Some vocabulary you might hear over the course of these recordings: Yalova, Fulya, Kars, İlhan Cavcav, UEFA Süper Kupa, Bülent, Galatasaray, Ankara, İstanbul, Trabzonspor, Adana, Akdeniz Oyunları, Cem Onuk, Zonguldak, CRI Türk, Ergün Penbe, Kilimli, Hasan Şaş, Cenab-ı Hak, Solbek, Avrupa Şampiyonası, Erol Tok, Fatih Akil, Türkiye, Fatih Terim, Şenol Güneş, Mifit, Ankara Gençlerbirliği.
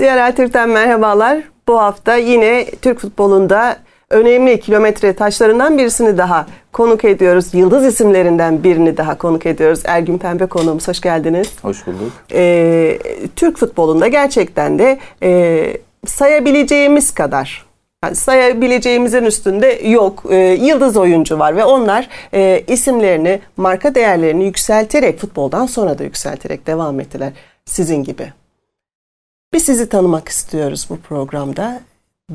CRI Türk'ten merhabalar. Bu hafta yine Türk futbolunda önemli kilometre taşlarından birisini daha konuk ediyoruz. Yıldız isimlerinden birini daha konuk ediyoruz. Ergün Penbe konuğumuz. Hoş geldiniz. Hoş bulduk. Türk futbolunda gerçekten de sayabileceğimiz kadar, yani sayabileceğimizin üstünde yok. Yıldız oyuncu var ve onlar isimlerini, marka değerlerini yükselterek, futboldan sonra da yükselterek devam ettiler. Sizin gibi. Biz sizi tanımak istiyoruz bu programda.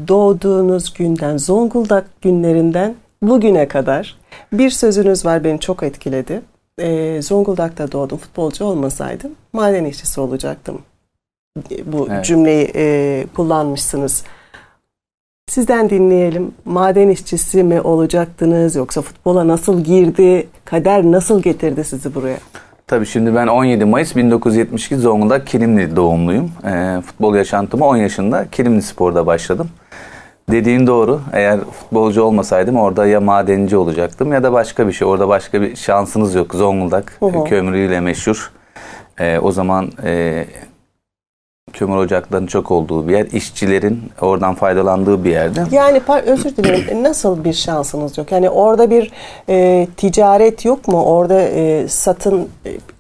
Doğduğunuz günden, Zonguldak günlerinden bugüne kadar bir sözünüz var, beni çok etkiledi. Zonguldak'ta doğdum, futbolcu olmasaydım maden işçisi olacaktım. Bu cümleyi kullanmışsınız. Sizden dinleyelim. Maden işçisi mi olacaktınız, yoksa futbola nasıl girdi, kader nasıl getirdi sizi buraya? Tabii şimdi ben 17 Mayıs 1972 Zonguldak Kilimli doğumluyum. Futbol yaşantıma 10 yaşında Kilimspor'da başladım. Dediğin doğru. Eğer futbolcu olmasaydım orada ya madenci olacaktım ya da başka bir şey. Orada başka bir şansınız yok. Zonguldak kömürüyle meşhur. O zaman kömür ocaklarının çok olduğu bir yer. İşçilerin oradan faydalandığı bir yerde. Yani özür dilerim. Nasıl bir şansınız yok? Yani orada bir ticaret yok mu? Orada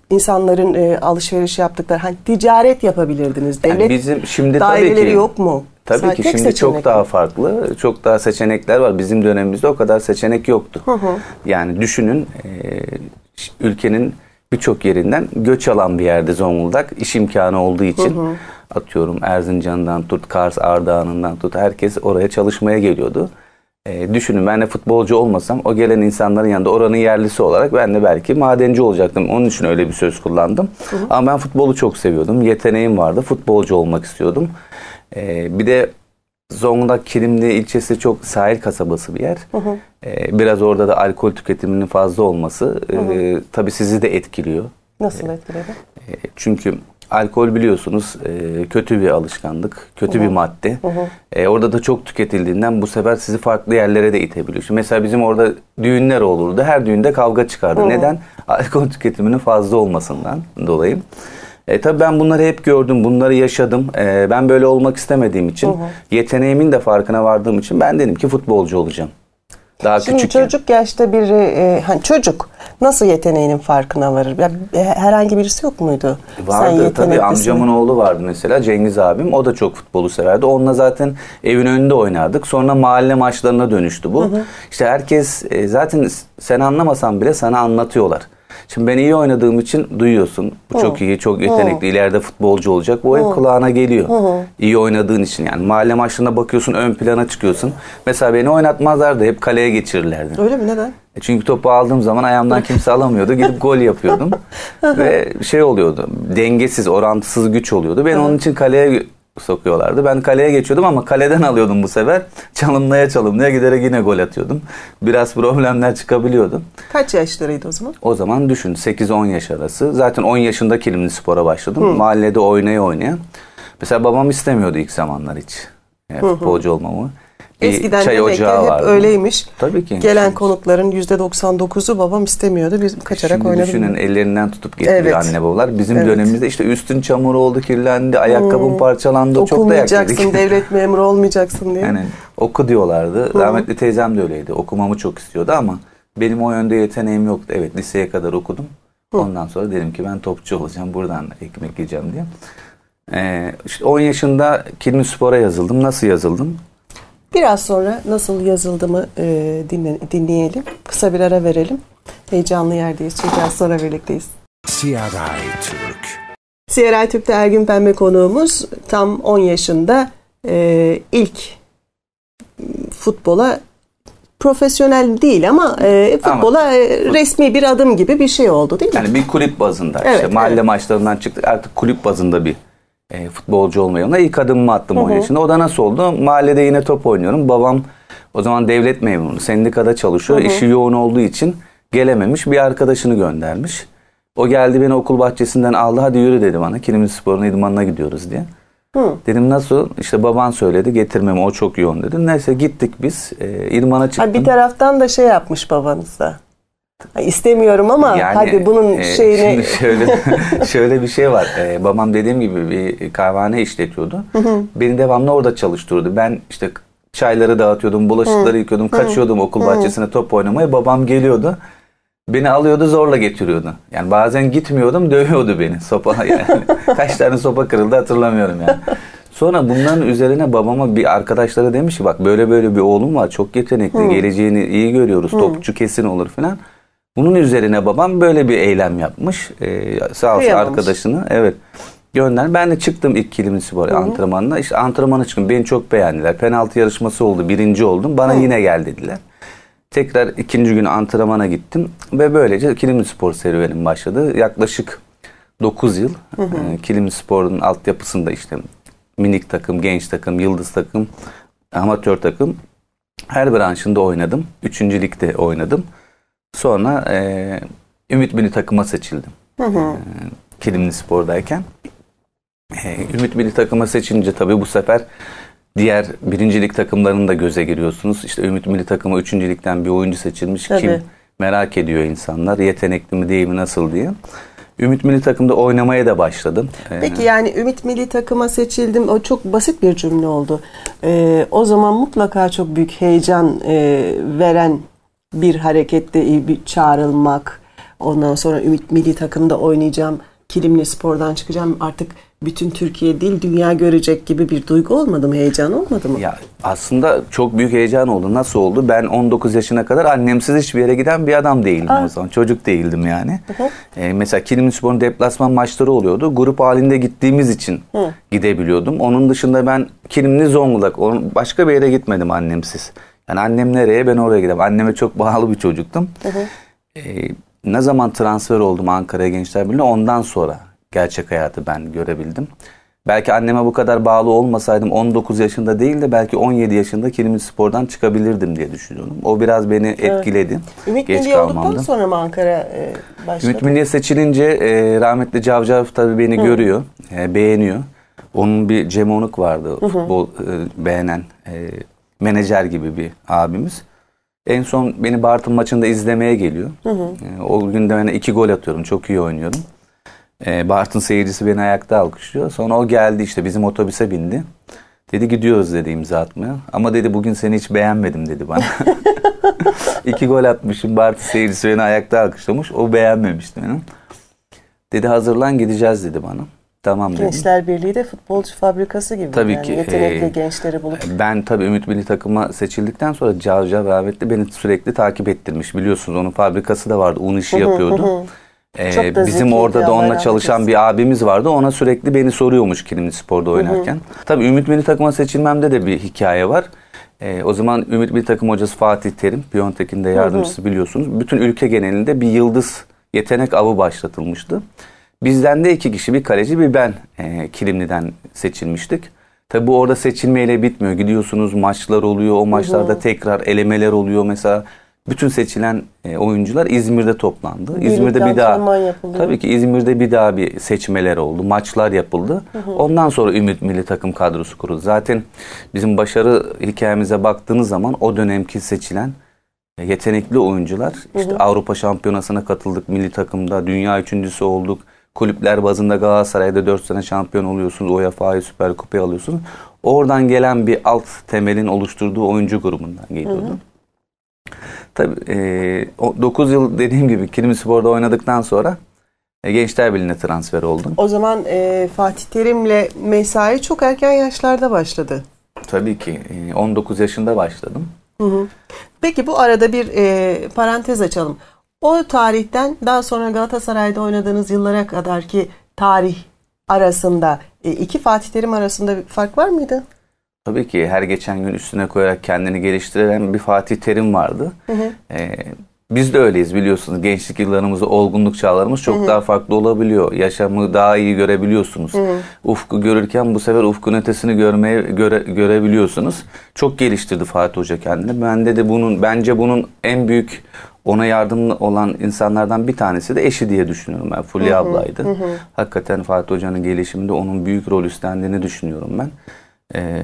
insanların alışveriş yaptıkları. Hani ticaret yapabilirdiniz. Devlet yani bizim şimdi daireleri tabii ki, yok mu? Tabii sadece ki şimdi çok daha farklı. Çok daha seçenekler var. Bizim dönemimizde o kadar seçenek yoktu. Yani düşünün ülkenin birçok yerinden göç alan bir yerde Zonguldak, iş imkanı olduğu için atıyorum Erzincan'dan tut, Kars Ardahan'ından tut, herkes oraya çalışmaya geliyordu. Düşünün ben de futbolcu olmasam o gelen insanların yanında oranın yerlisi olarak ben de belki madenci olacaktım. Onun için öyle bir söz kullandım. Ama ben futbolu çok seviyordum. Yeteneğim vardı. Futbolcu olmak istiyordum. Bir de Zonguldak Kilimli ilçesi çok sahil kasabası bir yer. Biraz orada da alkol tüketiminin fazla olması tabii sizi de etkiliyor. Nasıl etkiledi? Çünkü alkol biliyorsunuz kötü bir alışkanlık, kötü bir madde. Orada da çok tüketildiğinden bu sefer sizi farklı yerlere de itebiliyor. Şimdi mesela bizim orada düğünler olurdu. Her düğünde kavga çıkardı. Neden? Alkol tüketiminin fazla olmasından dolayı. Tabii ben bunları hep gördüm, bunları yaşadım. Ben böyle olmak istemediğim için, yeteneğimin de farkına vardığım için ben dedim ki futbolcu olacağım. Daha şimdi küçükken. Çocuk yaşta biri, hani çocuk nasıl yeteneğinin farkına varır? Herhangi birisi yok muydu? Vardı tabii, amcamın oğlu vardı mesela, Cengiz abim. O da çok futbolu severdi. Onunla zaten evin önünde oynardık. Sonra mahalle maçlarına dönüştü bu. İşte herkes zaten sen anlamasan bile sana anlatıyorlar. Şimdi ben iyi oynadığım için duyuyorsun. Bu çok iyi, çok yetenekli, ileride futbolcu olacak. Bu hep kulağına geliyor. İyi oynadığın için yani. Mahalle maçlarına bakıyorsun, ön plana çıkıyorsun. Mesela beni oynatmazlardı, hep kaleye geçirirlerdi. Öyle mi? Neden? Çünkü topu aldığım zaman ayağımdan kimse alamıyordu. Gidip gol yapıyordum. Ve şey oluyordu, dengesiz, orantısız güç oluyordu. Ben onun için kaleye sokuyorlardı. Ben kaleye geçiyordum ama kaleden alıyordum bu sefer. Çalımlaya çalımlaya giderek yine gol atıyordum. Biraz problemler çıkabiliyordu. Kaç yaşlarıydı o zaman? O zaman düşün 8-10 yaş arası. Zaten 10 yaşında Kilimlispor'a başladım. Mahallede oynaya oynaya. Mesela babam istemiyordu ilk zamanlar hiç. Futbolcu olmamı. Eskiden çay ocağı hep vardı. Öyleymiş. Tabii ki. Gelen konukların %99'u babam istemiyordu. Biz kaçarak şimdi oynadım. Düşünün ellerinden tutup getirdi anne babalar. Bizim dönemimizde işte üstün çamur oldu, kirlendi, ayakkabım parçalandı. Okumayacaksın, çok devlet memuru olmayacaksın diye. Yani oku diyorlardı. Rahmetli teyzem de öyleydi. Okumamı çok istiyordu ama benim o yönde yeteneğim yoktu. Evet, liseye kadar okudum. Ondan sonra dedim ki ben topçu olacağım. Buradan ekmek yiyeceğim diye. İşte 10 yaşında Kilimspor'a yazıldım. Nasıl yazıldım? Biraz sonra nasıl yazıldığımı dinleyelim. Kısa bir ara verelim. Heyecanlı yerdeyiz. Çünkü biraz sonra birlikteyiz. CRI Türk. CRI Türk'te Ergün Penbe konuğumuz. Tam 10 yaşında ilk futbola, profesyonel değil ama futbola ama, resmi bir adım gibi bir şey oldu değil mi? Yani bir kulüp bazında. Evet, işte mahalle maçlarından çıktık. Artık kulüp bazında bir futbolcu olmayalım. İlk adımımı attım 10 yaşında. O da nasıl oldu? Mahallede yine top oynuyorum. Babam o zaman devlet memuru, sendikada çalışıyor. İşi yoğun olduğu için gelememiş. Bir arkadaşını göndermiş. O geldi, beni okul bahçesinden aldı. Hadi yürü dedi bana. Kilimspor'un idmanına gidiyoruz diye. Dedim nasıl? İşte baban söyledi, getirmemi, o çok yoğun dedi. Neyse gittik biz. İdmana çıktım. Bir taraftan da şey yapmış babanız da. İstemiyorum ama yani, hadi bunun şeyine... Şöyle bir şey var. Babam dediğim gibi bir kahvehane işletiyordu. Beni devamlı orada çalıştırıyordu. Ben işte çayları dağıtıyordum, bulaşıkları yıkıyordum, kaçıyordum okul bahçesine top oynamaya. Babam geliyordu. Beni alıyordu, zorla getiriyordu. Yani bazen gitmiyordum, dövüyordu beni. Sopa yani. Kaç tane sopa kırıldı hatırlamıyorum yani. Sonra bunların üzerine babama bir arkadaşları demiş ki bak böyle böyle bir oğlum var. Çok yetenekli, geleceğini iyi görüyoruz. Topçu kesin olur falan. Bunun üzerine babam böyle bir eylem yapmış. Sağ olsun arkadaşını. Evet. Gönder. Ben de çıktım ilk Kilimspor antrenmanına. İşte antrenmana çıktım. Beni çok beğendiler. Penaltı yarışması oldu. Birinci oldum. Bana yine gel dediler. Tekrar ikinci gün antrenmana gittim. Ve böylece Kilimspor serüvenim başladı. Yaklaşık 9 yıl. Kilimspor'un altyapısında işte minik takım, genç takım, yıldız takım, amatör takım. Her branşında oynadım. 3. ligde oynadım. Sonra Ümit Milli Takım'a seçildim. Kilimlispor'dayken. Ümit Milli Takım'a seçince tabii bu sefer diğer birincilik takımlarını da göze giriyorsunuz. İşte Ümit Milli Takım'a 3. ligden bir oyuncu seçilmiş. Tabii. Kim merak ediyor insanlar. Yetenekli mi değil mi nasıl diye. Ümit Milli Takım'da oynamaya da başladım. Peki yani Ümit Milli Takım'a seçildim. O çok basit bir cümle oldu. O zaman mutlaka çok büyük heyecan veren bir harekette bir çağrılmak, ondan sonra Ümit Milli Takım'da oynayacağım, Kilimlispor'dan çıkacağım, artık bütün Türkiye değil dünya görecek gibi bir duygu olmadı mı? Heyecan olmadı mı? Ya aslında çok büyük heyecan oldu. Nasıl oldu? Ben 19 yaşına kadar annemsiz hiçbir yere giden bir adam değildim o zaman. Çocuk değildim yani. Mesela Kilimlispor'un deplasman maçları oluyordu. Grup halinde gittiğimiz için gidebiliyordum. Onun dışında ben Kilimli, Zonguldak, başka bir yere gitmedim annemsiz. Yani annem nereye ben oraya giderim. Anneme çok bağlı bir çocuktum. Ne zaman transfer oldum Ankara Gençlerbirliği ondan sonra gerçek hayatı ben görebildim. Belki anneme bu kadar bağlı olmasaydım 19 yaşında değil de belki 17 yaşında Kilimspor'dan çıkabilirdim diye düşünüyorum. O biraz beni etkiledi. Evet. Ümit Milli'ye olduktan sonra mı Ankara başladı? Ümit Milli'ye seçilince rahmetli Cavcav tabii beni görüyor, beğeniyor. Onun bir Cem Onuk vardı futbol beğenen menajer gibi bir abimiz. En son beni Bartın maçında izlemeye geliyor. O gün de ben 2 gol atıyorum. Çok iyi oynuyorum. Bartın seyircisi beni ayakta alkışlıyor. Sonra o geldi işte bizim otobüse bindi. Dedi gidiyoruz dedi imza atmaya. Ama dedi bugün seni hiç beğenmedim dedi bana. 2 gol atmışım. Bartın seyircisi beni ayakta alkışlamış. O beğenmemişti benim. Dedi hazırlan gideceğiz dedi bana. Tamam Gençler dedim. Birliği de futbolcu fabrikası gibi. Tabii yani ki. Yetenekli gençleri bulup. Ben tabii Ümit Milli Takım'a seçildikten sonra Cavcav rahmetli beni sürekli takip ettirmiş. Biliyorsunuz onun fabrikası da vardı. Un işi yapıyordu. Bizim orada da onunla çalışan bir abimiz vardı. Ona sürekli beni soruyormuş Kilimspor'da oynarken. Tabii Ümit Milli Takım'a seçilmemde de bir hikaye var. O zaman Ümit Milli Takım hocası Fatih Terim, Piyontek'in de yardımcısı biliyorsunuz. Bütün ülke genelinde bir yıldız yetenek avı başlatılmıştı. Bizden de 2 kişi, bir kaleci, bir ben Kilimli'den seçilmiştik. Tabi bu orada seçilmeyle bitmiyor. Gidiyorsunuz maçlar oluyor. O maçlarda tekrar elemeler oluyor. Mesela bütün seçilen oyuncular İzmir'de toplandı. Birlikte İzmir'de bir daha yapıldı. Tabii ki İzmir'de bir daha bir seçmeler oldu. Maçlar yapıldı. Ondan sonra Ümit Milli Takım kadrosu kuruldu. Zaten bizim başarı hikayemize baktığınız zaman o dönemki seçilen yetenekli oyuncular. İşte Avrupa Şampiyonası'na katıldık milli takımda. Dünya 3.'sü olduk. Kulüpler bazında Galatasaray'da 4 sene şampiyon oluyorsunuz. UEFA Süper Kupa'yı alıyorsunuz. Oradan gelen bir alt temelin oluşturduğu oyuncu grubundan geliyordu. Tabii 9 yıl dediğim gibi Kilimspor'da oynadıktan sonra Gençlerbirliği'ne transfer oldum. O zaman Fatih Terim'le mesai çok erken yaşlarda başladı. Tabii ki 19 yaşında başladım. Peki bu arada bir parantez açalım. O tarihten daha sonra Galatasaray'da oynadığınız yıllara kadar ki tarih arasında iki Fatih Terim arasında bir fark var mıydı? Tabii ki her geçen gün üstüne koyarak kendini geliştiren bir Fatih Terim vardı. Biz de öyleyiz biliyorsunuz. Gençlik yıllarımızda olgunluk çağlarımız çok daha farklı olabiliyor. Yaşamı daha iyi görebiliyorsunuz. Ufku görürken bu sefer ufkun ötesini görebiliyorsunuz. Çok geliştirdi Fatih Hoca kendini. Bence bunun en büyük ona yardımcı olan insanlardan bir tanesi de eşi diye düşünüyorum ben. Fulya ablaydı. Hakikaten Fatih Hoca'nın gelişiminde onun büyük rol üstlendiğini düşünüyorum ben.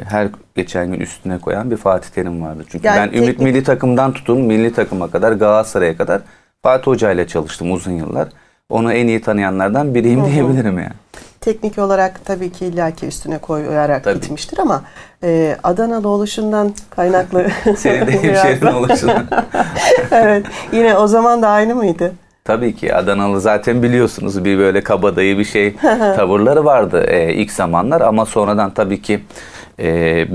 Her geçen gün üstüne koyan bir Fatih Terim vardı. Çünkü yani ben Ümit Milli Takım'dan tutun, milli takıma kadar, Galatasaray'a kadar Fatih Hoca ile çalıştım uzun yıllar. Onu en iyi tanıyanlardan biriyim diyebilirim yani. Teknik olarak tabii ki illaki üstüne koyarak gitmiştir ama Adanalı oluşundan kaynaklı. Senin de hemşehrin oluşundan. Evet. Yine o zaman da aynı mıydı? Tabii ki Adanalı zaten biliyorsunuz bir böyle kabadayı bir şey tavırları vardı ilk zamanlar ama sonradan tabii ki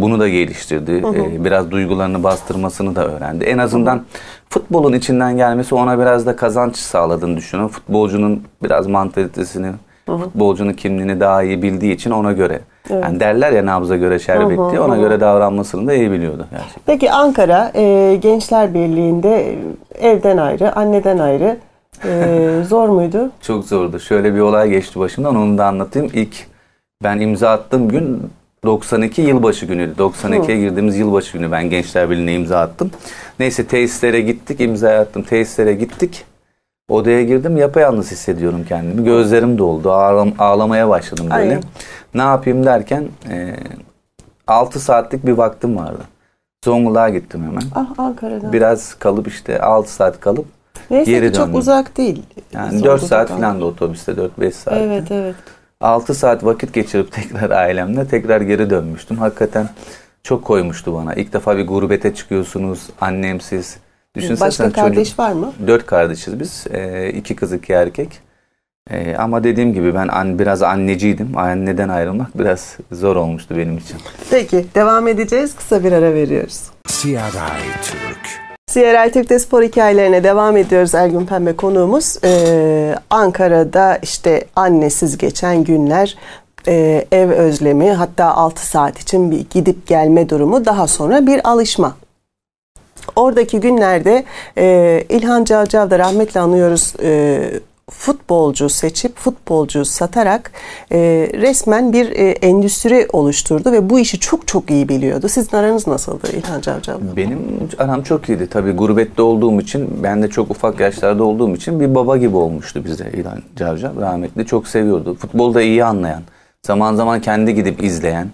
bunu da geliştirdi. Biraz duygularını bastırmasını da öğrendi. En azından futbolun içinden gelmesi ona biraz da kazanç sağladığını düşünüyorum. Futbolcunun biraz mantalitesini, futbolcunun kimliğini daha iyi bildiği için ona göre. Evet. Yani derler ya nabza göre şerbet diye, ona göre davranmasını da iyi biliyordu gerçekten. Peki Ankara Gençlerbirliği'nde evden ayrı, anneden ayrı. Zor muydu? Çok zordu. Şöyle bir olay geçti başımdan, onu da anlatayım. İlk ben imza attığım gün 92 yılbaşı günüydü. 92'ye girdiğimiz yılbaşı günü ben Gençlerbirliği'ne imza attım. Neyse tesislere gittik, imza attım. Tesislere gittik. Odaya girdim, yapayalnız hissediyorum kendimi. Gözlerim doldu, ağlamaya başladım böyle. Aynen. Ne yapayım derken 6 saatlik bir vaktim vardı. Zonguldak'a gittim hemen. Ankara'dan. Biraz kalıp işte 6 saat kalıp neyse geri döndüm. Çok uzak değil. Yani 4 saat falan da otobüste, 4-5 saat. Evet, evet. 6 saat vakit geçirip tekrar ailemle tekrar geri dönmüştüm. Hakikaten çok koymuştu bana. İlk defa bir gurbete çıkıyorsunuz, annemsiz. Düşünsene, başka kardeş var mı? 4 kardeşiz biz. 2 kız 2 erkek. Ama dediğim gibi ben biraz anneciydim. Anneden ayrılmak biraz zor olmuştu benim için. Peki devam edeceğiz. Kısa bir ara veriyoruz. CRI Türk. CRI Türk'te spor hikayelerine devam ediyoruz. Ergün Penbe konuğumuz. Ankara'da işte annesiz geçen günler, ev özlemi, hatta 6 saat için bir gidip gelme durumu, daha sonra bir alışma. Oradaki günlerde İlhan Cavcav da rahmetle anıyoruz, futbolcu seçip futbolcu satarak resmen bir endüstri oluşturdu ve bu işi çok çok iyi biliyordu. Sizin aranız nasıldı İlhan Cavcav'la? Benim aram çok iyiydi. Tabii gurbette olduğum için, ben de çok ufak yaşlarda olduğum için bir baba gibi olmuştu bize İlhan Cavcav. Rahmetli çok seviyordu. Futbolda iyi anlayan, zaman zaman kendi gidip izleyen,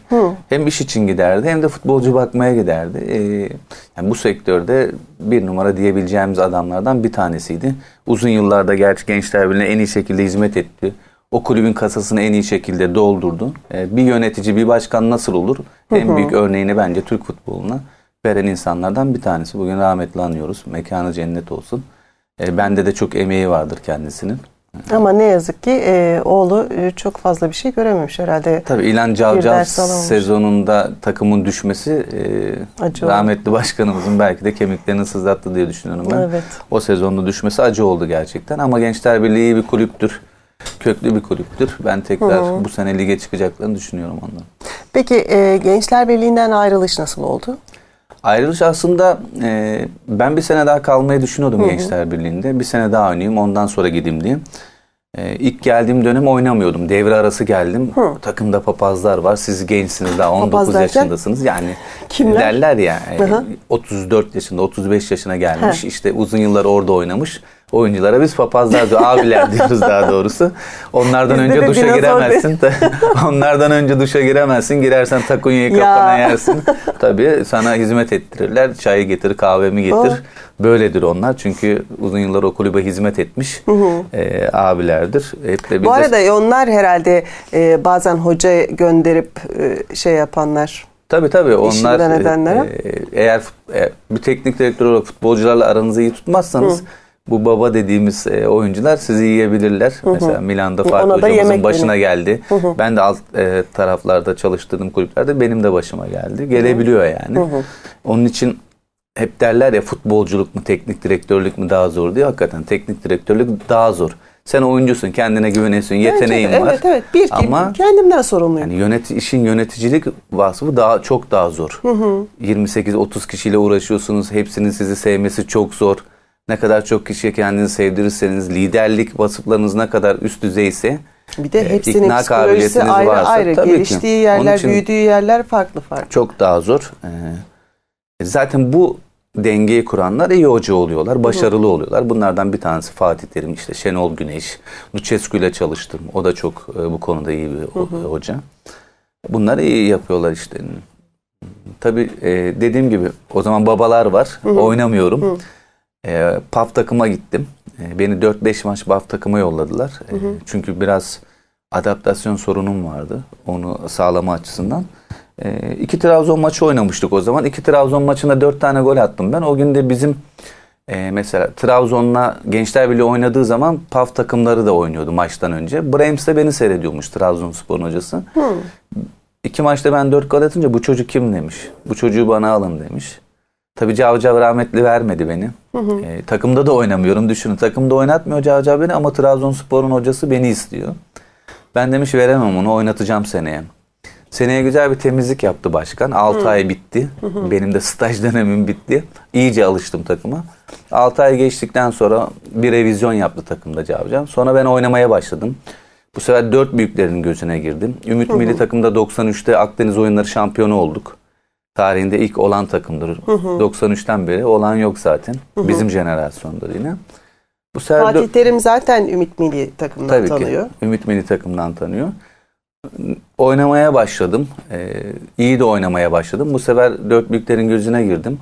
hem iş için giderdi hem de futbolcu bakmaya giderdi. Yani bu sektörde bir numara diyebileceğimiz adamlardan bir tanesiydi. Uzun yıllarda gerçi Gençlerbirliği'ne en iyi şekilde hizmet etti. O kulübün kasasını en iyi şekilde doldurdu. Bir yönetici, bir başkan nasıl olur? En büyük örneğini bence Türk futboluna veren insanlardan bir tanesi. Bugün rahmetli anıyoruz. Mekanı cennet olsun. Bende de çok emeği vardır kendisinin. Ama ne yazık ki oğlu çok fazla bir şey görememiş herhalde. Tabii İlhan Cavcav sezonunda takımın düşmesi rahmetli başkanımızın belki de kemiklerini sızlattı diye düşünüyorum ben. Evet. O sezonda düşmesi acı oldu gerçekten ama Gençlerbirliği bir kulüptür. Köklü bir kulüptür. Ben tekrar bu sene lige çıkacaklarını düşünüyorum ondan. Peki Gençlerbirliği'nden ayrılış nasıl oldu? Ayrılış aslında ben bir sene daha kalmayı düşünüyordum Gençlerbirliği'nde. Bir sene daha oynayayım, ondan sonra gideyim diye. İlk geldiğim dönem oynamıyordum. Devre arası geldim. Takımda papazlar var. Siz gençsiniz daha 19 yaşındasınız. Yani kimler? Derler ya 34 yaşında 35 yaşına gelmiş. İşte uzun yıllar orada oynamış. Oyunculara biz papazlar diyor, abiler diyoruz daha doğrusu. Onlardan önce duşa giremezsin. Onlardan önce duşa giremezsin. Girersen takunyayı kafana yersin. Tabii sana hizmet ettirirler. Çayı getir, kahvemi getir. Böyledir onlar. Çünkü uzun yıllar o kulübe hizmet etmiş abilerdir. Hep de bu arada onlar herhalde bazen hoca gönderip şey yapanlar. Tabii tabii onlar eğer bir teknik direktör olarak futbolcularla aranızı iyi tutmazsanız bu baba dediğimiz oyuncular sizi yiyebilirler. Mesela Milan'da Fatih hocamızın başına geldi. Ben de alt taraflarda çalıştığım kulüplerde benim de başıma geldi. Gelebiliyor yani. Onun için hep derler ya futbolculuk mu teknik direktörlük mü daha zor diye. Hakikaten teknik direktörlük daha zor. Sen oyuncusun, kendine güveniyorsun, yeteneğin var. Evet evet. Bir ama kendimden sorumluyum. Yani işin yöneticilik vasfı çok daha zor. 28-30 kişiyle uğraşıyorsunuz. Hepsinin sizi sevmesi çok zor. Ne kadar çok kişiye kendinizi sevdirirseniz, liderlik vasıflarınız ne kadar üst düzeyse, bir de hepsinin psikolojisi ayrı varsa, ayrı. Geliştiği yerler, büyüdüğü yerler farklı. Çok daha zor. Zaten bu dengeyi kuranlar iyi hoca oluyorlar, başarılı oluyorlar. Bunlardan bir tanesi Fatih Terim, işte Şenol Güneş, Lucescu ile çalıştım. O da çok bu konuda iyi bir hoca. Bunlar iyi yapıyorlar işte. Tabii dediğim gibi o zaman babalar var, oynamıyorum. PAF takıma gittim. Beni 4-5 maç BAF takıma yolladılar. Hı hı. Çünkü biraz adaptasyon sorunum vardı. Onu sağlama açısından. İki Trabzon maçı oynamıştık o zaman. İki Trabzon maçına 4 tane gol attım ben. O gün de bizim mesela Trabzon'la Gençlerbirliği oynadığı zaman PAF takımları da oynuyordu maçtan önce. Brahms de beni seyrediyormuş, Trabzonspor'un hocası. Hı. İki maçta ben 4 gol atınca bu çocuk kim demiş. Bu çocuğu bana alın demiş. Tabii Cavcav rahmetli vermedi beni. Hı hı. Takımda da oynamıyorum, düşünün. Takımda oynatmıyor Cavcav beni ama Trabzonspor'un hocası beni istiyor. Ben demiş veremem onu, oynatacağım seneye. Seneye güzel bir temizlik yaptı başkan. 6 ay bitti. Hı hı. Benim de staj dönemim bitti. İyice alıştım takıma. 6 ay geçtikten sonra bir revizyon yaptı takımda Cavcav. Sonra ben oynamaya başladım. Bu sefer 4 büyüklerin gözüne girdim. Ümit Milli Takım'da 93'te Akdeniz Oyunları şampiyonu olduk. Tarihinde ilk olan takımdır. Hı hı. 93'ten beri olan yok zaten. Hı hı. Bizim jenerasyonda yine. Bu sefer Fatih Terim zaten Ümit Milli Takım'dan tabii tanıyor. Tabii ki. Ümit Milli Takım'dan tanıyor. Oynamaya başladım. İyi de oynamaya başladım. Bu sefer dört büyüklerin gözüne girdim.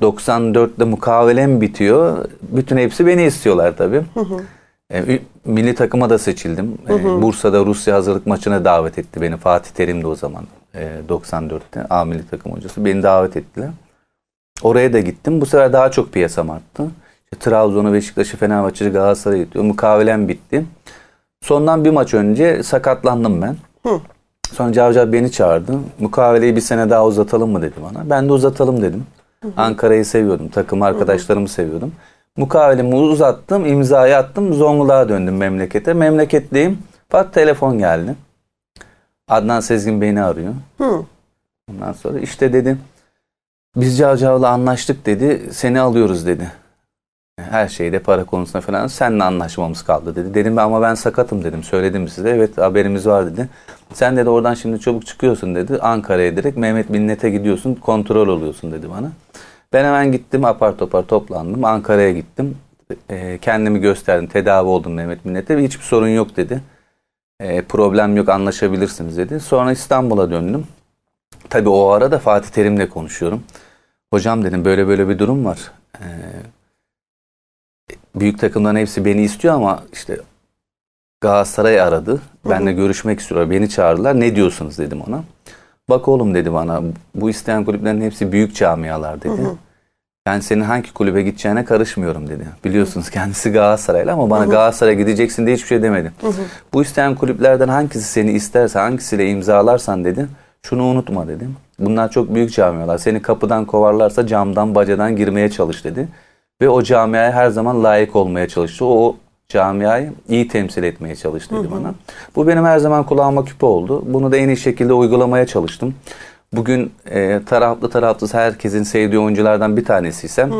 94'te mukavelem bitiyor. Bütün hepsi beni istiyorlar tabii. Hı hı. Milli takıma da seçildim. Hı hı. Bursa'da Rusya hazırlık maçına davet etti beni. Fatih Terim de o zaman 94'te A Milli Takım hocası. Beni davet ettiler. Oraya da gittim. Bu sefer daha çok piyasam arttı. İşte Trabzon'u, Beşiktaş'ı, Fenerbahçe'yi, Galatasaray'ı gidiyor. Mukavelem bitti. Sondan bir maç önce sakatlandım ben. Hı. Sonra Cavcav beni çağırdı. Mukaveleyi bir sene daha uzatalım mı dedi bana. Ben de uzatalım dedim. Ankara'yı seviyordum. Takım arkadaşlarımı seviyordum. Mukavelemi uzattım, imzayı attım. Zonguldak'a döndüm memlekete. Memleketliyim. Pat telefon geldi. Adnan Sezgin beni arıyor. Hı. Ondan sonra işte dedi, biz Cavcav'la anlaştık dedi. Seni alıyoruz dedi. Her şeyde para konusunda falan seninle anlaşmamız kaldı dedi. Dedim ama ben sakatım dedim. Söyledim size. Evet haberimiz var dedi. Sen dedi oradan şimdi çabuk çıkıyorsun dedi. Ankara'ya direkt Mehmet Binnet'e gidiyorsun. Kontrol oluyorsun dedi bana. Ben hemen gittim apar topar toplandım. Ankara'ya gittim. Kendimi gösterdim. Tedavi oldum Mehmet Binnet'e. Hiçbir sorun yok dedi. Problem yok anlaşabilirsiniz dedi. Sonra İstanbul'a döndüm. Tabii o arada Fatih Terim'le konuşuyorum. Hocam dedim böyle bir durum var. Büyük takımların hepsi beni istiyor ama işte Galatasaray aradı. Benimle görüşmek istiyorlar. Beni çağırdılar. Ne diyorsunuz dedim ona. Bak oğlum dedi bana. Bu isteyen kulüplerin hepsi büyük camialar dedi. Hı hı. Ben senin hangi kulübe gideceğine karışmıyorum dedi. Biliyorsunuz kendisi Galatasaraylı ama bana Galatasaray'a gideceksin diye hiçbir şey demedi. Hı hı. Bu isteyen kulüplerden hangisi seni isterse hangisiyle imzalarsan dedi. Şunu unutma dedim. Bunlar çok büyük camialar. Seni kapıdan kovarlarsa camdan bacadan girmeye çalış dedi. Ve o camiaya her zaman layık olmaya çalıştı. O camiayı iyi temsil etmeye çalıştı dedi bana. Bu benim her zaman kulağıma küpe oldu. Bunu da en iyi şekilde uygulamaya çalıştım. Bugün taraflı tarafsız herkesin sevdiği oyunculardan bir tanesiysem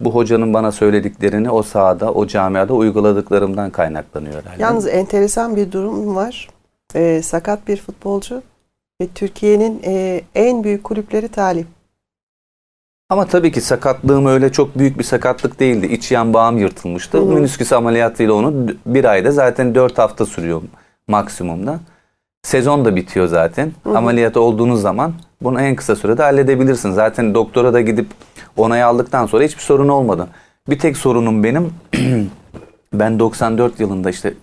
bu hocanın bana söylediklerini o sahada, o camiada uyguladıklarımdan kaynaklanıyor herhalde. Yalnız enteresan bir durum var. Sakat bir futbolcu ve Türkiye'nin en büyük kulüpleri talip. Ama tabii ki sakatlığım öyle çok büyük bir sakatlık değildi. İç yan bağım yırtılmıştı. Menisküs ameliyatıyla onu bir ayda zaten 4 hafta sürüyor maksimumda. Sezon da bitiyor zaten. Ameliyat olduğunuz zaman bunu en kısa sürede halledebilirsin. Zaten doktora da gidip onayı aldıktan sonra hiçbir sorun olmadı. Bir tek sorunum benim. Ben 94 yılında işte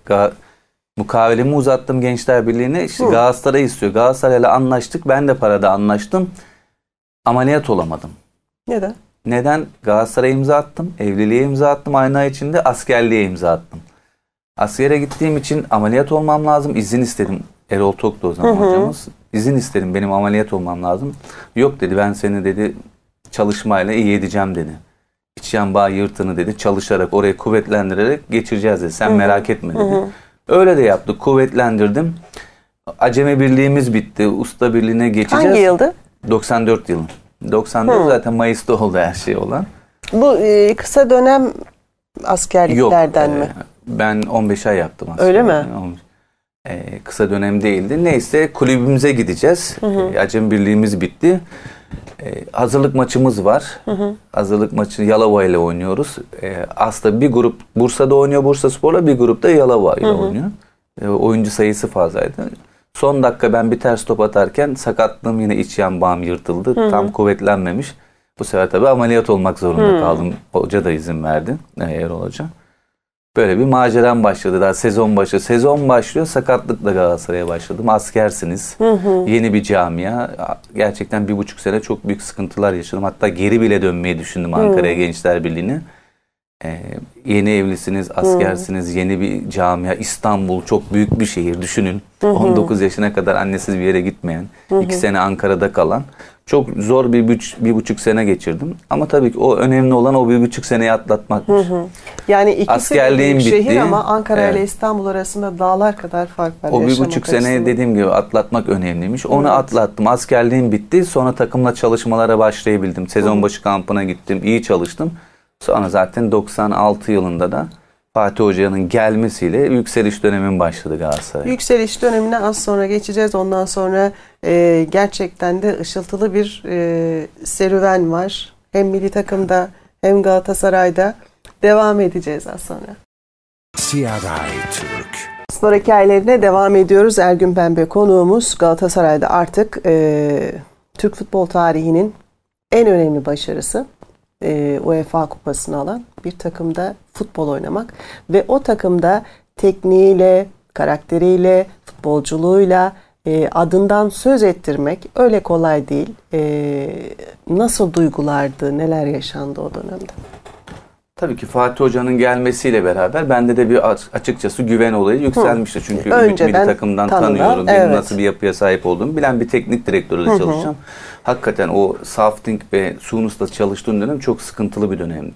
mukavelemi uzattım Gençlerbirliği'ne. İşte Galatasaray istiyor. Galatasaray'la anlaştık. Ben de parada anlaştım. Ameliyat olamadım. Neden? Neden? Galatasaray'a imza attım, evliliğe imza attım, aynı ay içinde askerliğe imza attım. Askere gittiğim için ameliyat olmam lazım, izin istedim. Erol Tok'tu o zaman hocamız. İzin istedim, benim ameliyat olmam lazım. Yok dedi, ben seni dedi çalışmayla iyi edeceğim dedi. İç yan bağ yırtını dedi, çalışarak orayı kuvvetlendirerek geçireceğiz dedi. Sen merak etme dedi. Öyle de yaptık, kuvvetlendirdim. Acemi birliğimiz bitti, usta birliğine geçeceğiz. Hangi yıldı? 94 yılı. 94 zaten Mayıs'ta oldu her şey olan. Bu kısa dönem askerliklerden mi? Ben 15 ay yaptım aslında. Öyle mi? Kısa dönem değildi. Neyse kulübümüze gideceğiz. Acem birliğimiz bitti. Hazırlık maçımız var. Hazırlık maçı Yalova ile oynuyoruz. Aslında bir grup Bursa'da oynuyor Bursaspor'la, bir grup da Yalova ile oynuyor. Oyuncu sayısı fazlaydı. Son dakika ben bir ters top atarken sakatlığım yine iç yan bağım yırtıldı. Tam kuvvetlenmemiş. Bu sefer tabii ameliyat olmak zorunda kaldım. Hoca da izin verdi. Erol Hoca. Böyle bir maceram başladı. Daha sezon başlıyor. Sezon başlıyor. Sakatlıkla Galatasaray'a başladım. Askersiniz. Yeni bir camia. Gerçekten 1,5 sene çok büyük sıkıntılar yaşadım. Hatta geri bile dönmeyi düşündüm Ankara'ya, Gençlerbirliği'ne. Yeni evlisiniz, askersiniz, yeni bir camia. İstanbul çok büyük bir şehir. Düşünün. 19 yaşına kadar annesiz bir yere gitmeyen, 2 sene Ankara'da kalan. Çok zor bir buçuk sene geçirdim. Ama tabii ki o önemli olan o 1,5 seneyi atlatmakmış. Yani ikisi de büyük şehir ama Ankara ile İstanbul arasında dağlar kadar fark var. O 1,5 seneyi dediğim gibi atlatmak önemliymiş. Onu atlattım. Askerliğim bitti. Sonra takımla çalışmalara başlayabildim. Sezon başı kampına gittim. İyi çalıştım. Sonra zaten 96 yılında da Fatih Hoca'nın gelmesiyle yükseliş dönemin başladı Galatasaray'a. Yükseliş dönemine az sonra geçeceğiz. Ondan sonra gerçekten de ışıltılı bir serüven var. Hem milli takımda hem Galatasaray'da. Devam edeceğiz az sonra. CRI Türk. Spor hikayelerine devam ediyoruz. Ergün Penbe konuğumuz. Galatasaray'da artık Türk futbol tarihinin en önemli başarısı. UEFA kupasını alan bir takımda futbol oynamak ve o takımda tekniğiyle, karakteriyle, futbolculuğuyla adından söz ettirmek öyle kolay değil. Nasıl duygulardı, neler yaşandı o dönemde? Tabii ki Fatih Hoca'nın gelmesiyle beraber bende de bir açıkçası güven olayı yükselmişti. Çünkü Ümit Milli Takım'dan tanıyorum. Benim nasıl bir yapıya sahip olduğumu bilen bir teknik direktörle çalışacağım. Hakikaten o Safting ve Sunus'la çalıştığım dönem çok sıkıntılı bir dönemdi.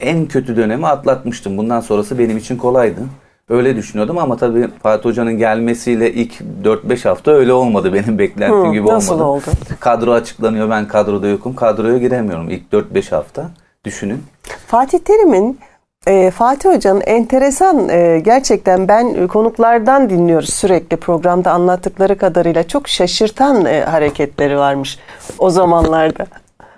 En kötü dönemi atlatmıştım. Bundan sonrası benim için kolaydı. Öyle düşünüyordum ama tabii Fatih Hoca'nın gelmesiyle ilk 4-5 hafta öyle olmadı. Benim beklentim gibi olmadı. Nasıl oldu? Kadro açıklanıyor. Ben kadroda yokum. Kadroya giremiyorum ilk 4-5 hafta. Düşünün. Fatih Terim'in, Fatih Hoca'nın enteresan, gerçekten ben konuklardan dinliyoruz sürekli programda anlattıkları kadarıyla çok şaşırtan hareketleri varmış o zamanlarda.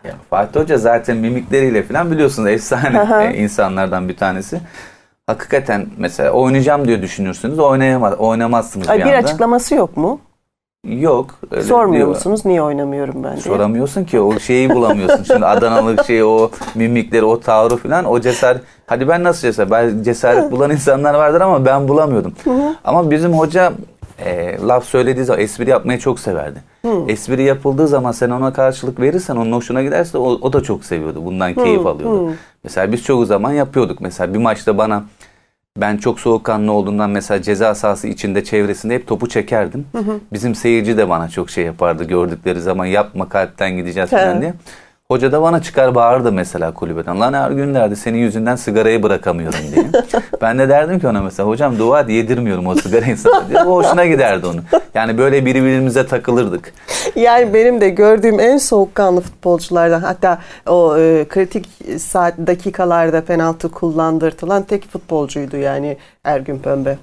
Ya, Fatih Hoca zaten mimikleriyle falan biliyorsunuz efsane insanlardan bir tanesi. Hakikaten mesela oynayacağım diyor düşünürsünüz, oynamazsınız bir anda. Bir açıklaması yok mu? Yok. Sormuyor musunuz niye oynamıyorum ben diye? Soramıyorsun ki o şeyi bulamıyorsun. Şimdi Adanalı şeyi, o mimikleri, o tavrı falan, o cesaret. Hadi ben nasıl cesaret? Ben cesaret bulan insanlar vardır ama ben bulamıyordum. Ama bizim hoca laf söylediği zaman espri yapmayı çok severdi. Espri yapıldığı zaman sen ona karşılık verirsen, onun hoşuna giderse o da çok seviyordu. Bundan keyif alıyordu. Mesela biz çoğu zaman yapıyorduk. Mesela bir maçta bana, ben çok soğukkanlı olduğundan mesela ceza sahası içinde, çevresinde hep topu çekerdim. Bizim seyirci de bana çok şey yapardı gördükleri zaman, yapma kalpten gideceğiz falan diye. Hoca da bana çıkar bağırdı mesela kulübeden. Lan Ergün derdi, senin yüzünden sigarayı bırakamıyorum diye. Ben de derdim ki ona mesela, hocam dua et yedirmiyorum o sigarayı sana diye. O hoşuna giderdi onu. Yani böyle birbirimize takılırdık. Yani benim de gördüğüm en soğukkanlı futbolculardan, hatta o kritik saat dakikalarda penaltı kullandırtılan tek futbolcuydu yani Ergün Penbe.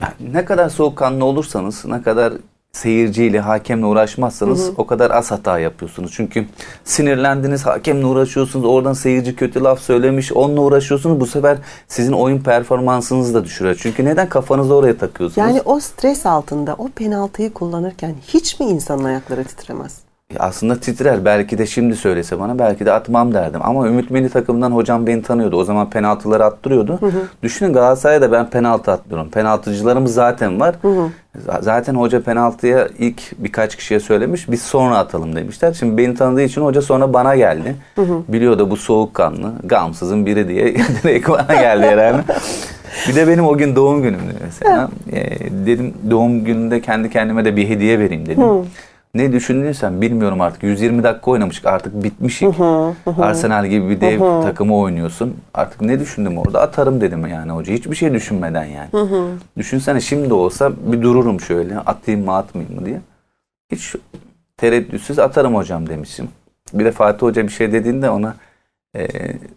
Yani ne kadar soğukkanlı olursanız, ne kadar seyirciyle, hakemle uğraşmazsanız o kadar az hata yapıyorsunuz. Çünkü sinirlendiniz, hakemle uğraşıyorsunuz. Oradan seyirci kötü laf söylemiş, onunla uğraşıyorsunuz. Bu sefer sizin oyun performansınızı da düşürüyor. Çünkü neden? Kafanızı oraya takıyorsunuz. Yani o stres altında o penaltıyı kullanırken hiç mi insanın ayakları titremez? Aslında titrer. Belki de şimdi söylese bana belki de atmam derdim. Ama Ümit Milli Takım'dan hocam beni tanıyordu. O zaman penaltıları attırıyordu. Düşünün, Galatasaray'da ben penaltı attırıyorum. Penaltıcılarımız zaten var. Zaten hoca penaltıya ilk birkaç kişiye söylemiş. Biz sonra atalım demişler. Şimdi beni tanıdığı için hoca sonra bana geldi. Biliyordu bu soğukkanlı, gamsızın biri diye direkt bana geldi herhalde. Bir de benim o gün doğum günümdü mesela. Dedim doğum gününde kendi kendime de bir hediye vereyim dedim. Ne düşündüysem bilmiyorum artık. 120 dakika oynamıştık. Artık bitmişik. Arsenal gibi bir dev takımı oynuyorsun. Artık ne düşündüm orada? Atarım dedim yani hoca. Hiçbir şey düşünmeden yani. Düşünsene şimdi olsa bir dururum şöyle. Atayım mı atmayayım mı diye. Hiç tereddütsüz atarım hocam demişim. Bir de Fatih Hoca bir şey dediğinde ona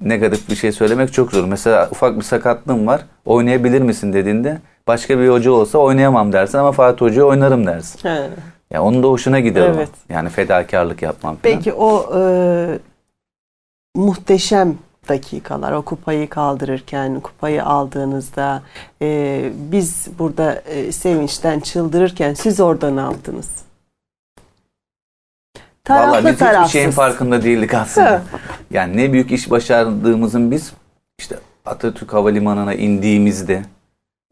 negatif bir şey söylemek çok zor. Mesela ufak bir sakatlığım var. Oynayabilir misin dediğinde başka bir hoca olsa oynayamam dersin ama Fatih Hoca'ya oynarım dersin. Evet. Ya onun da hoşuna gider. Evet. Yani fedakarlık yapmam. Peki o muhteşem dakikalar, o kupayı kaldırırken, kupayı aldığınızda biz burada sevinçten çıldırırken siz orada ne yaptınız? Valla biz hiçbir şeyin farkında değildik aslında. Ha. Yani ne büyük iş başardığımızın biz işte Atatürk Havalimanı'na indiğimizde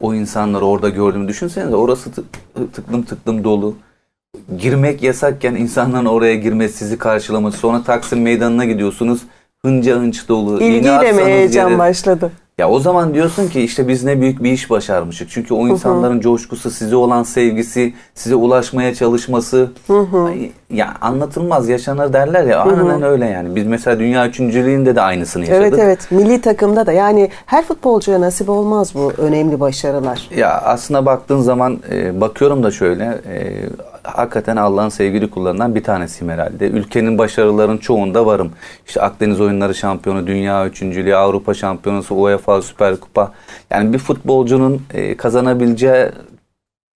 o insanları orada gördüğümü düşünsenize, orası tıklım tıklım dolu. Girmek yasakken insanların oraya girmesi, sizi karşılaması. Sonra Taksim Meydanı'na gidiyorsunuz. Hınca hınç dolu. İlgiyle mi heyecan yere başladı? Ya o zaman diyorsun ki işte biz ne büyük bir iş başarmıştık. Çünkü o insanların coşkusu, size olan sevgisi, size ulaşmaya çalışması. Ya anlatılmaz, yaşanır derler ya. Aynen öyle yani. Biz mesela dünya üçüncülüğünde de aynısını yaşadık. Evet evet. Milli takımda da yani her futbolcuya nasip olmaz bu önemli başarılar. Ya aslına baktığın zaman bakıyorum da şöyle. Hakikaten Allah'ın sevgili kullarından bir tanesiyim herhalde. Ülkenin başarılarının çoğunda varım. İşte Akdeniz Oyunları şampiyonu, dünya üçüncülüğü, Avrupa Şampiyonası, UEFA Süper Kupa. Yani bir futbolcunun kazanabileceği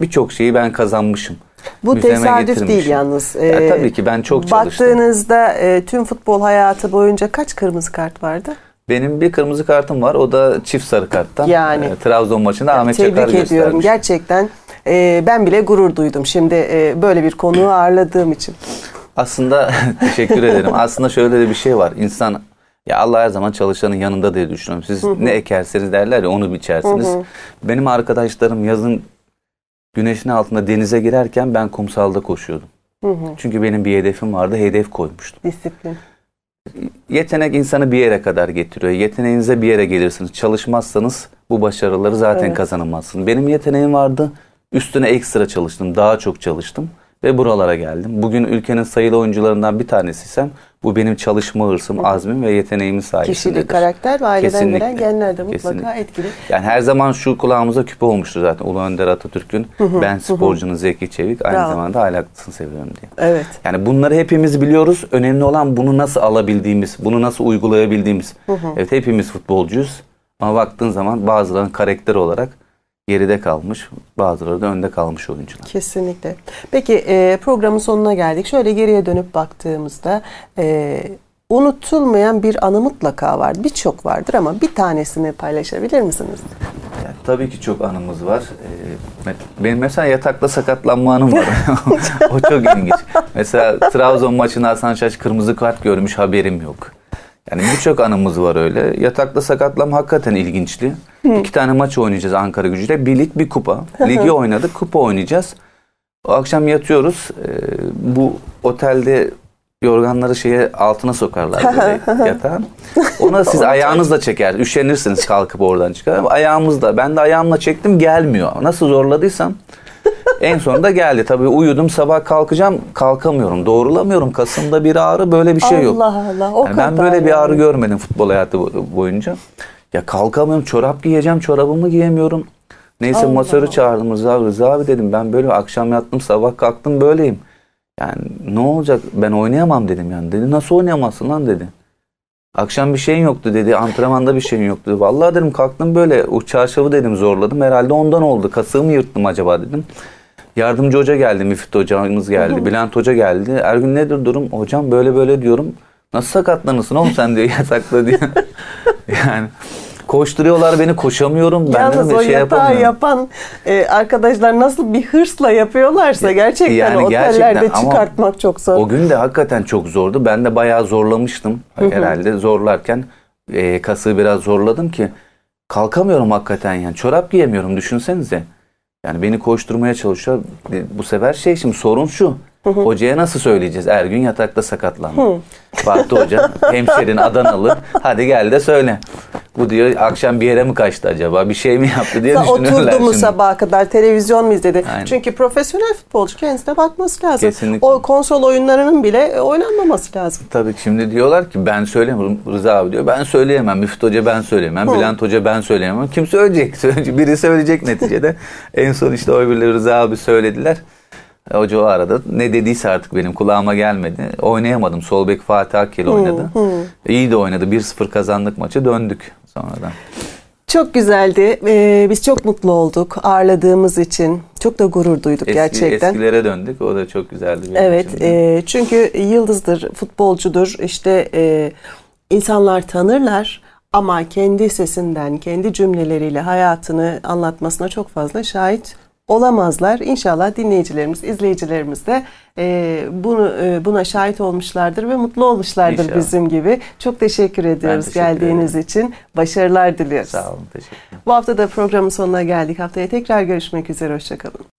birçok şeyi ben kazanmışım. Bu tesadüf değil yalnız. Ya, tabii ki ben çok çalıştım. Baktığınızda tüm futbol hayatı boyunca kaç kırmızı kart vardı? Benim bir kırmızı kartım var. O da çift sarı karttan. Yani Trabzon maçında Ahmet Çakar göstermiş. Tebrik ediyorum gerçekten. Ben bile gurur duydum şimdi böyle bir konuğu ağırladığım için. Aslında teşekkür ederim. Aslında şöyle de bir şey var. İnsan ya Allah her zaman çalışanın yanında diye düşünüyorum. Siz ne ekerseniz derler ya onu biçersiniz. Benim arkadaşlarım yazın güneşin altında denize girerken ben kumsalda koşuyordum. Çünkü benim bir hedefim vardı. Hedef koymuştum. Disiplin. Yetenek insanı bir yere kadar getiriyor. Yeteneğinize bir yere gelirsiniz. Çalışmazsanız bu başarıları zaten kazanamazsınız. Benim yeteneğim vardı. Üstüne ekstra çalıştım, daha çok çalıştım ve buralara geldim. Bugün ülkenin sayılı oyuncularından bir tanesiysem bu benim çalışma hırsım, azmim ve yeteneğimin sayesindedir. Kişilik, karakter ve aileden gelen genler de mutlaka etkili. Yani her zaman şu kulağımıza küpe olmuştu zaten Ulu Önder Atatürk'ün ben sporcunun Zeki Çevik, aynı zamanda ahlaklısını seviyorum diye. Evet. Yani bunları hepimiz biliyoruz. Önemli olan bunu nasıl alabildiğimiz, bunu nasıl uygulayabildiğimiz. Evet, hepimiz futbolcuyuz ama baktığın zaman bazılarının karakter olarak geride kalmış, bazıları da önde kalmış oyuncular. Kesinlikle. Peki programın sonuna geldik. Şöyle geriye dönüp baktığımızda unutulmayan bir anı mutlaka var. Birçok vardır ama bir tanesini paylaşabilir misiniz? Yani, tabii ki çok anımız var. Benim mesela yatakta sakatlanma anım var. O çok ilginç. Mesela Trabzon maçında Hasan Şaş kırmızı kart görmüş, haberim yok. Yani birçok anımız var öyle. Yatakta sakatlanma hakikaten ilginçti. İki tane maç oynayacağız Ankara Gücü'yle. Bir lig, bir kupa. Ligi oynadık, kupa oynayacağız. O akşam yatıyoruz. Bu otelde yorganları altına sokarlar böyle yatağın. Ona siz ayağınızla çeker. Üşenirsiniz kalkıp oradan çıkar. Ayağımızla. Ben de ayağımla çektim, gelmiyor. Nasıl zorladıysam. En sonunda geldi. Tabii uyudum, sabah kalkacağım, kalkamıyorum, doğrulamıyorum. Kasımda bir ağrı, böyle bir şey yok. Allah Allah. O yani ben böyle bir ağrı görmedim futbol hayatı boyunca. Ya kalkamıyorum, çorap giyeceğim, çorabımı giyemiyorum. Neyse masörü çağırdım, Rıza abi dedim, ben böyle akşam yattım, sabah kalktım, böyleyim. Yani ne olacak, ben oynayamam dedim yani. Dedi nasıl oynayamazsın lan dedi. Akşam bir şeyin yoktu dedi, antrenmanda bir şeyin yoktu. Vallahi dedim kalktım böyle, o çarşafı dedim zorladım, herhalde ondan oldu. Kasığımı yırttım acaba dedim. Yardımcı hoca geldi, Mifit hocamız geldi, Bülent hoca geldi. Ergün nedir durum? Hocam böyle böyle diyorum. Nasıl sakatlanırsın oğlum sen diyor, yatakla diyor. Yani koşturuyorlar beni, koşamıyorum. Yalnız ben de o yatağı yapan arkadaşlar nasıl bir hırsla yapıyorlarsa gerçekten yani otellerde çıkartmak çok zor. O gün de hakikaten çok zordu. Ben de bayağı zorlamıştım herhalde. Zorlarken kasığı biraz zorladım ki kalkamıyorum hakikaten yani. Çorap giyemiyorum düşünsenize. Yani beni koşturmaya çalışıyor. Bu sefer şimdi sorun şu. Hocaya nasıl söyleyeceğiz? Ergün yatakta sakatlandı. Fatih Hoca hemşerin Adanalı. Hadi gel de söyle. Bu diyor akşam bir yere mi kaçtı acaba? Bir şey mi yaptı diye düşünüyorlar. Oturdu mu sabaha kadar? Televizyon mu izledi? Aynen. Çünkü profesyonel futbolcu kendisine bakması lazım. Kesinlikle. O konsol oyunlarının bile oynanmaması lazım. Tabii şimdi diyorlar ki ben söyleyemem. Rıza abi diyor ben söyleyemem. Müftü Hoca ben söyleyemem. Bülent Hoca ben söyleyemem. Kim söyleyecek? Biri söyleyecek neticede. En son işte o öbürleri Rıza abi söylediler. Hoca o arada ne dediyse artık benim kulağıma gelmedi. Oynayamadım. Solbek Fatih Akil oynadı. İyi de oynadı. 1-0 kazandık maçı. Döndük sonradan. Çok güzeldi. Biz çok mutlu olduk ağırladığımız için. Çok da gurur duyduk gerçekten. Eskilere döndük. O da çok güzeldi. Evet. Çünkü yıldızdır, futbolcudur. İşte insanlar tanırlar. Ama kendi sesinden, kendi cümleleriyle hayatını anlatmasına çok fazla şahit olamazlar. İnşallah dinleyicilerimiz, izleyicilerimiz de buna şahit olmuşlardır ve mutlu olmuşlardır İnşallah. Bizim gibi. Çok teşekkür ediyoruz geldiğiniz için. Başarılar diliyoruz. Sağ olun, teşekkür ederim. Bu hafta da programın sonuna geldik. Haftaya tekrar görüşmek üzere. Hoşça kalın.